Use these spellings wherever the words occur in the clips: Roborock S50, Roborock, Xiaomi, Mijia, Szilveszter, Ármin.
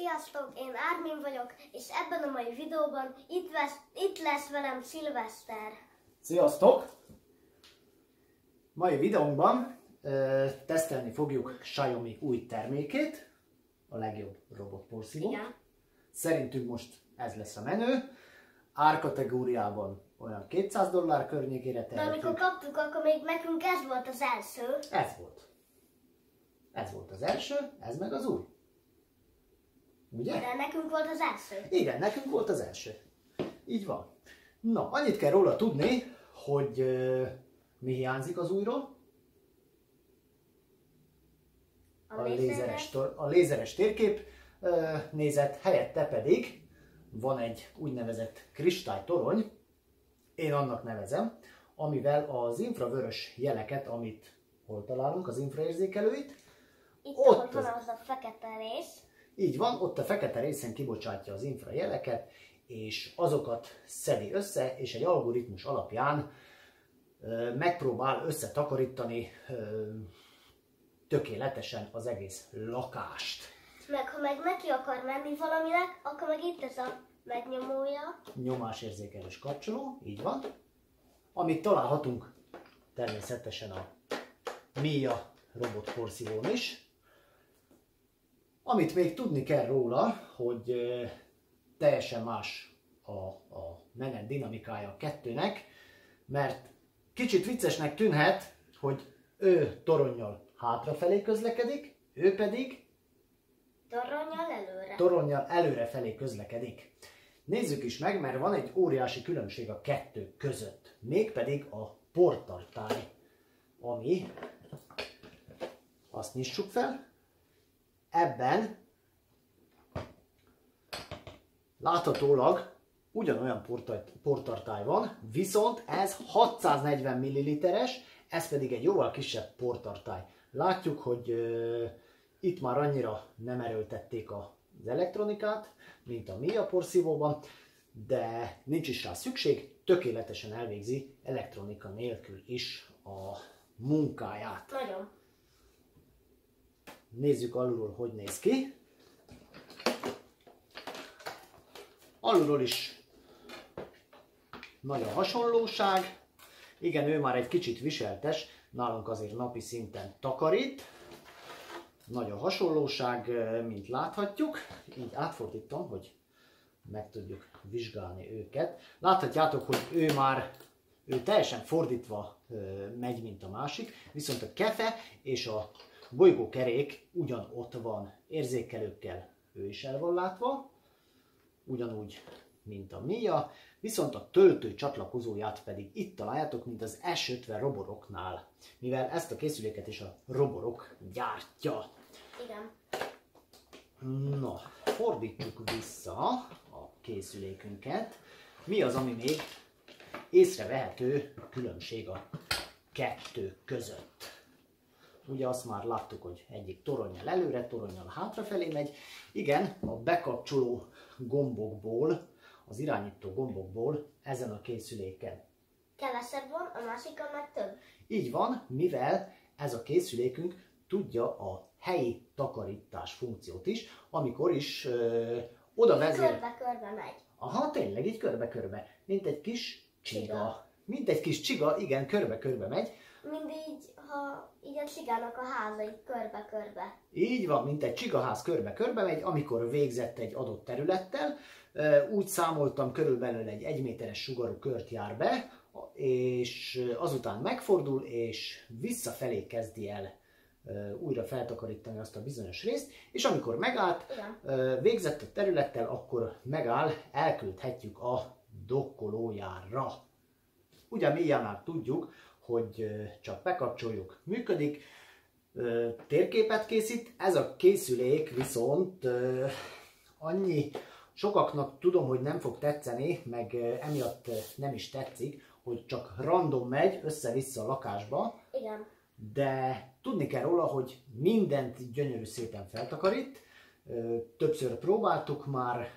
Sziasztok, én Ármin vagyok, és ebben a mai videóban itt lesz velem Szilveszter. Sziasztok! Mai videónkban tesztelni fogjuk Xiaomi új termékét, a legjobb robotporszívót. Szerintünk most ez lesz a menő. Árkategóriában olyan $200 környékére tehetünk. De amikor kaptuk, akkor még nekünk ez volt az első. Ez volt az első, ez meg az új. Ugye? De nekünk volt az első. Igen, nekünk volt az első. Így van. Na, annyit kell róla tudni, hogy mi hiányzik az újról. A lézeres térkép nézet, helyette pedig van egy úgynevezett kristálytorony, én annak nevezem, amivel az infravörös jeleket, amit hol találunk, az infraérzékelőit. Itt ott van az a fekete rész. Így van, ott a fekete részen kibocsátja az infrajeleket, és azokat szedi össze, és egy algoritmus alapján megpróbál összetakarítani tökéletesen az egész lakást. Meg ha meg neki akar menni valaminek, akkor meg itt ez a megnyomója. Nyomásérzékelős kapcsoló, így van. Amit találhatunk természetesen a Mijia robotporszívón is. Amit még tudni kell róla, hogy teljesen más a menet dinamikája a kettőnek, mert kicsit viccesnek tűnhet, hogy ő toronnyal hátrafelé közlekedik, ő pedig toronnyal előrefelé közlekedik. Nézzük is meg, mert van egy óriási különbség a kettő között, mégpedig a portartály, ami, azt nyissuk fel, ebben láthatólag ugyanolyan portartály van, viszont ez 640 ml-es, ez pedig egy jóval kisebb portartály. Látjuk, hogy itt már annyira nem erőltették az elektronikát, mint a Mijia porszívóban, de nincs is rá szükség, tökéletesen elvégzi elektronika nélkül is a munkáját. Nagyon. Nézzük alulról, hogy néz ki. Alulról is nagy a hasonlóság. Igen, ő már egy kicsit viseltes, nálunk azért napi szinten takarít. Nagy a hasonlóság, mint láthatjuk. Így átfordítom, hogy meg tudjuk vizsgálni őket. Láthatjátok, hogy ő teljesen fordítva megy, mint a másik, viszont a kefe és a bolygókerék ugyanott van, érzékelőkkel ő is el van látva, ugyanúgy, mint a Mijia, viszont a töltő csatlakozóját pedig itt találjátok, mint az S50 Roborocknál, mivel ezt a készüléket is a Roborock gyártja. Igen. Na, fordítjuk vissza a készülékünket. Mi az, ami még észrevehető különbség a kettő között? Ugye azt már láttuk, hogy egyik toronnyal előre, toronnyal hátrafelé megy. Igen, a bekapcsoló gombokból, az irányító gombokból ezen a készüléken kevesebb van, a másikon meg több. Így van, mivel ez a készülékünk tudja a helyi takarítás funkciót is, amikor is oda vezér. Körbe-körbe megy. Aha, tényleg, így körbe-körbe. Mint egy kis csiga. Mint egy kis csiga, igen, körbe-körbe megy. Mindig, ha így a csigának a háza körbe-körbe. Így van, mint egy csigaház körbe-körbe megy, amikor végzett egy adott területtel. Úgy számoltam, körülbelül egy 1 méteres sugarú kört jár be, és azután megfordul, és visszafelé kezdi el újra feltakarítani azt a bizonyos részt, és amikor megállt, végzett a területtel, akkor megáll, elküldhetjük a dokkolójára. Ugye Mijia már tudjuk, hogy csak bekapcsoljuk, működik, térképet készít. Ez a készülék viszont annyi, sokaknak tudom, hogy nem fog tetszeni, meg emiatt nem is tetszik, hogy csak random megy össze-vissza a lakásba. Igen. De tudni kell róla, hogy mindent gyönyörű szépen feltakarít. Többször próbáltuk már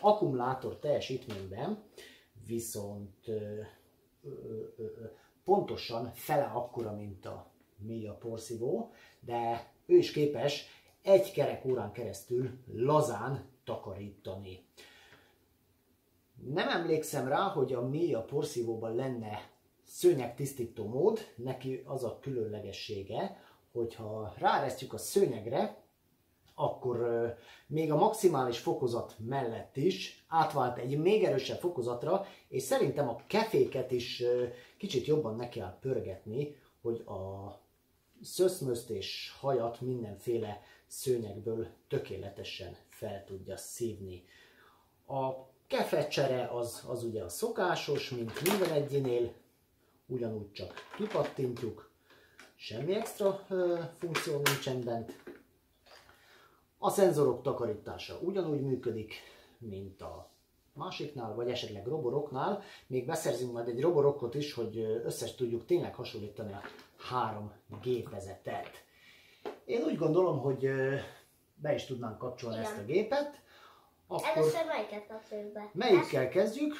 akkumulátor teljesítményben, viszont pontosan fele akkora, mint a Mijia porszívó, de ő is képes egy kerekórán keresztül lazán takarítani. Nem emlékszem rá, hogy a Mijia porszívóban lenne szőnyegtisztító mód, neki az a különlegessége, hogyha ráeresztjük a szőnyegre, akkor még a maximális fokozat mellett is átvált egy még erősebb fokozatra, és szerintem a keféket is kicsit jobban neki kell pörgetni, hogy a szöszmözt és hajat mindenféle szőnyegből tökéletesen fel tudja szívni. A kefecsere az ugye a szokásos, mint minden egyinél, ugyanúgy csak kipattintjuk, semmi extra funkció nincsen bent. A szenzorok takarítása ugyanúgy működik, mint a másiknál, vagy esetleg Roboroknál. Még beszerzünk majd egy Roborockot is, hogy összes tudjuk tényleg hasonlítani a három gépezetet. Én úgy gondolom, hogy be is tudnánk kapcsolni ezt a gépet. Akkor először melyiket kapcsoljuk be? Melyikkel kezdjük?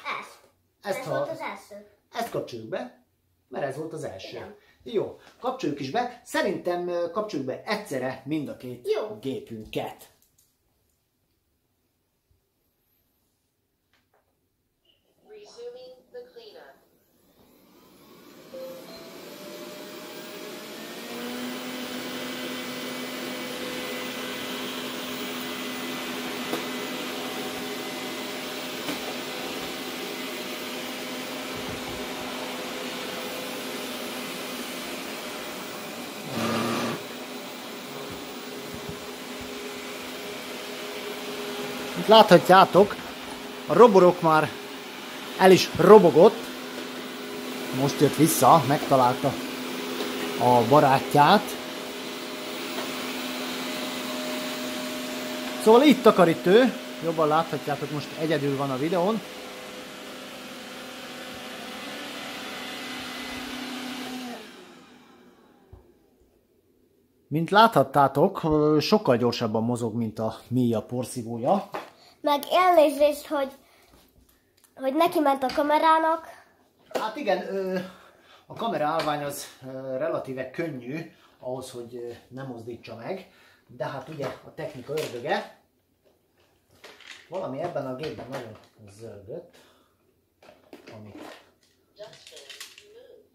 Ezt volt az első. Ezt kapcsoljuk be, mert ez volt az első. Igen. Jó, kapcsoljuk is be. Szerintem kapcsoljuk be egyszerre mind a két gépünket. Láthatjátok, a Roborock már el is robogott, most jött vissza, megtalálta a barátját. Szóval itt takarít ő, jobban láthatjátok, most egyedül van a videón. Mint láthattátok, sokkal gyorsabban mozog, mint a Mijia porszívója. Meg elnézést, hogy neki ment a kamerának. Hát igen, a kamera állvány az relatíve könnyű ahhoz, hogy nem mozdítsa meg, de hát ugye a technika ördöge. Valami ebben a gépben nagyon zörgött, ami...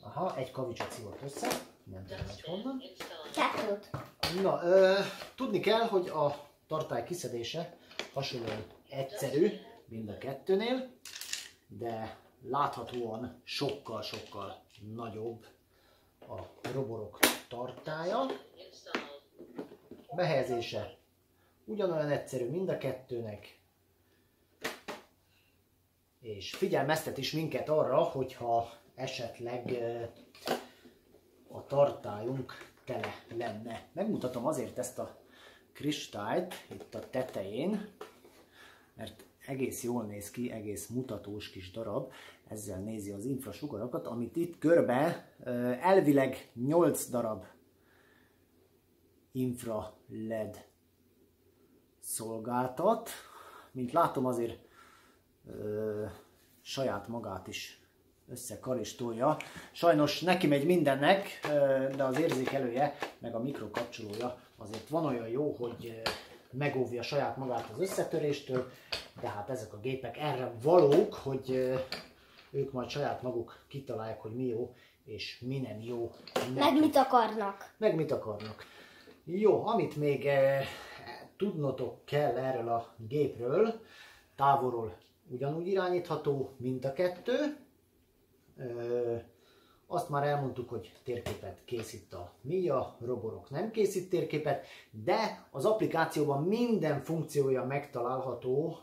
Aha, egy kavicsot szívott össze, nem tudom, hogy honnan. Na, tudni kell, hogy a tartály kiszedése hasonlóan egyszerű mind a kettőnél, de láthatóan sokkal-sokkal nagyobb a Roborock tartálya. Behelyezése ugyanolyan egyszerű mind a kettőnek, és figyelmeztet is minket arra, hogyha esetleg a tartályunk tele lenne. Megmutatom azért ezt a kristályt itt a tetején, mert egész jól néz ki, egész mutatós kis darab, ezzel nézi az infrasugarakat, amit itt körbe elvileg 8 darab infra LED szolgáltat. Mint látom, azért saját magát is összekaristolja. Sajnos neki megy mindennek, de az érzékelője, meg a mikrokapcsolója azért van olyan jó, hogy megóvja saját magát az összetöréstől, de hát ezek a gépek erre valók, hogy ők majd saját maguk kitalálják, hogy mi jó és mi nem jó. Meg mit akarnak. Jó, amit még tudnotok kell erről a gépről, távolról ugyanúgy irányítható, mint a kettő. Azt már elmondtuk, hogy térképet készít a Mijia, Roborock nem készít térképet, de az applikációban minden funkciója megtalálható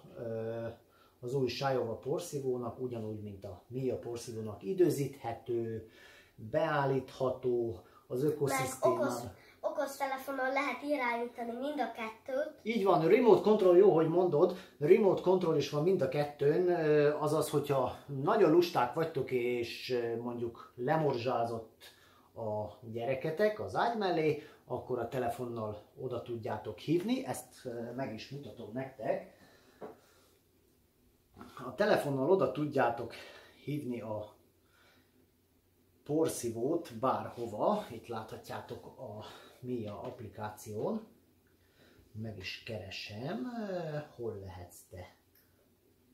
az új Xiaomi porszívónak, ugyanúgy, mint a Mijia porszívónak, időzíthető, beállítható, az ökoszisztémán. Okostelefonon lehet irányítani mind a kettőt. Így van, remote control, jó, hogy mondod, remote control is van mind a kettőn, azaz, hogyha nagyon lusták vagytok és mondjuk lemorzsázott a gyereketek az ágy mellé, akkor a telefonnal oda tudjátok hívni, ezt meg is mutatom nektek. A telefonnal oda tudjátok hívni a porszívót bárhova, itt láthatjátok a Mijia applikáción. Meg is keresem, hol lehetsz te?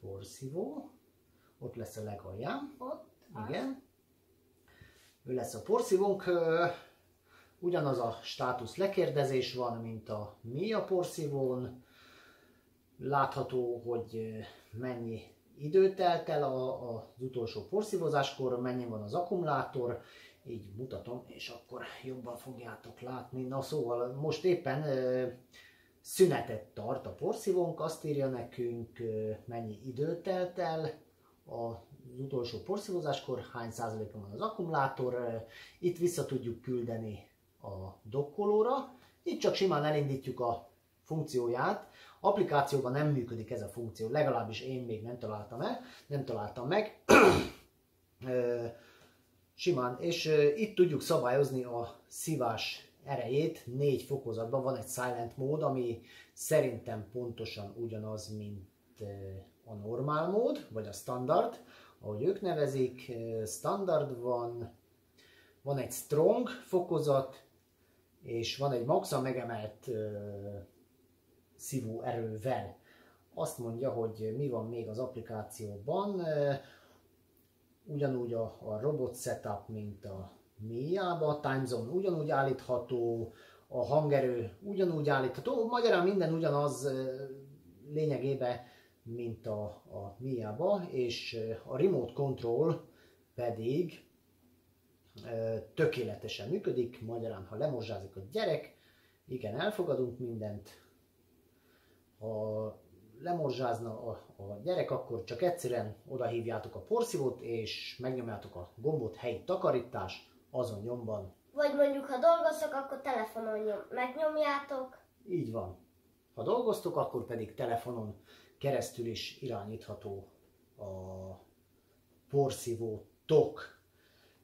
Porszívó. Ott lesz a legalján. Ott? Igen. Ő lesz a porszívónk. Ugyanaz a státusz lekérdezés van, mint a mi a porszívón. Látható, hogy mennyi idő telt el az utolsó porszívozáskor, mennyi van az akkumulátor. Így mutatom, és akkor jobban fogjátok látni. Na szóval most éppen szünetet tart a porszívónk, azt írja nekünk, mennyi idő telt el az utolsó porszívozáskor, hány százalékon van az akkumulátor. Itt vissza tudjuk küldeni a dokkolóra, itt csak simán elindítjuk a funkcióját. Applikációban nem működik ez a funkció, legalábbis én még nem találtam el, nem találtam meg. Simán, és itt tudjuk szabályozni a szívás erejét, 4 fokozatban van egy silent mód, ami szerintem pontosan ugyanaz, mint a normál mód, vagy a standard, ahogy ők nevezik. Standard van, van egy strong fokozat, és van egy maxa megemelt szívó erővel. Azt mondja, hogy mi van még az applikációban. Ugyanúgy a robot setup, mint a Mijába, a timezone ugyanúgy állítható, a hangerő ugyanúgy állítható, magyarán minden ugyanaz lényegében, mint a Mijába, és a remote control pedig tökéletesen működik, magyarán ha lemorzsázik a gyerek, igen, elfogadunk mindent, ha lemorzsázna a gyerek, akkor csak egyszerűen oda hívjátok a porszívót, és megnyomjátok a gombot, helyi takarítás, azon nyomban. Vagy mondjuk, ha dolgoztok, akkor telefonon megnyomjátok. Így van. Ha dolgoztok, akkor pedig telefonon keresztül is irányítható a porszívótok.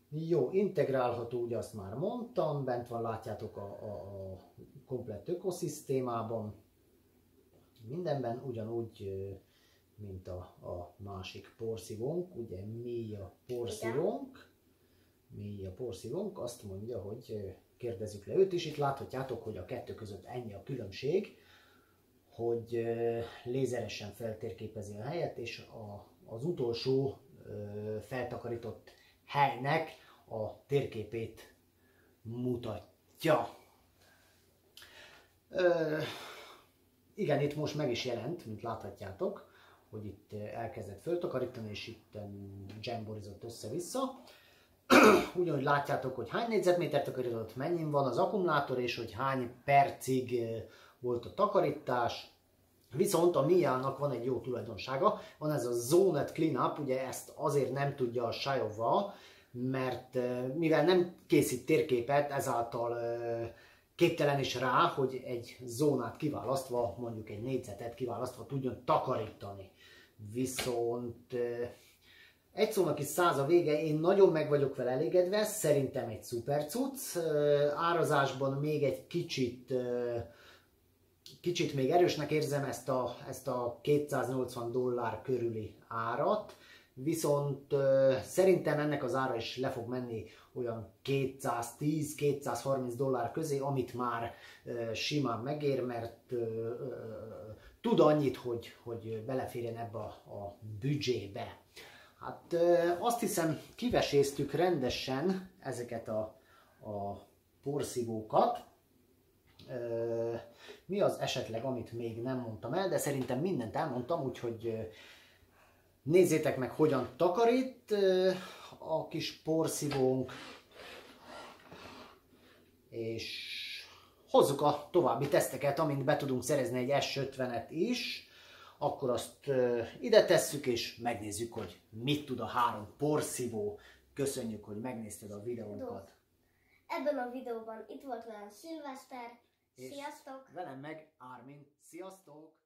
Jó, integrálható, ugye azt már mondtam, bent van, látjátok a komplett ökoszisztémában. Mindenben ugyanúgy, mint a másik porszívónk, ugye mi a porszívónk, azt mondja, hogy kérdezzük le őt is, itt láthatjátok, hogy a kettő között ennyi a különbség, hogy lézeresen feltérképezi a helyet, és az utolsó feltakarított helynek a térképét mutatja. Igen, itt most meg is jelent, mint láthatjátok, hogy itt elkezdett föltakarítani, és itt dzsemborizott össze-vissza. Ugyanúgy látjátok, hogy hány négyzetméter takarított, mennyin van az akkumulátor, és hogy hány percig volt a takarítás. Viszont a Mijának van egy jó tulajdonsága, van ez a Zoned Cleanup, ugye ezt azért nem tudja a Xiaomi, mert mivel nem készít térképet, ezáltal képtelen is rá, hogy egy zónát kiválasztva, mondjuk egy négyzetet kiválasztva tudjon takarítani. Viszont egy szónak is 100 a vége, én nagyon meg vagyok vele elégedve, szerintem egy szuper cucc. Árazásban még egy kicsit még erősnek érzem ezt a $280 körüli árat, viszont szerintem ennek az ára is le fog menni olyan $210–230 közé, amit már simán megér, mert tud annyit, hogy beleférjen ebbe a büdzsébe. Hát azt hiszem, kiveséztük rendesen ezeket a porszívókat. Mi az esetleg, amit még nem mondtam el, de szerintem mindent elmondtam, úgyhogy nézzétek meg, hogyan takarít a kis porszívónk, és hozzuk a további teszteket, amint be tudunk szerezni egy S50-et is, akkor azt ide tesszük, és megnézzük, hogy mit tud a 3 porszívó. Köszönjük, hogy megnézted a videónkat. Ebben a videóban itt volt velem Szilveszter, sziasztok! Velem meg Ármin, sziasztok!